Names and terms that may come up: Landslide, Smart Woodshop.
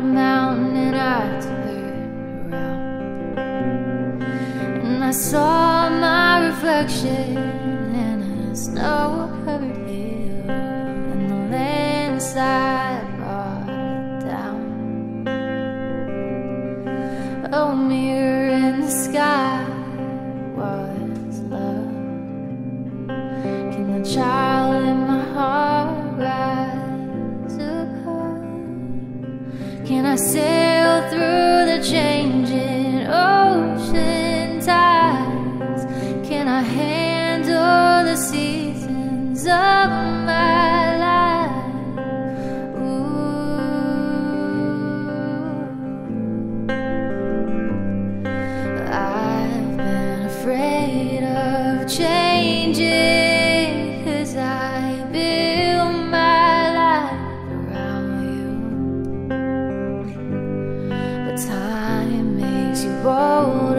a mountain and I turned around, and I saw my reflection in a snow-covered hill, and the landslide brought it down. A mirror in the sky was love. Can the child in my heart rise above? Can I sail through the changing ocean tides? Can I handle the seasons of my life? Ooh, I've been afraid of changes. Time makes you bold.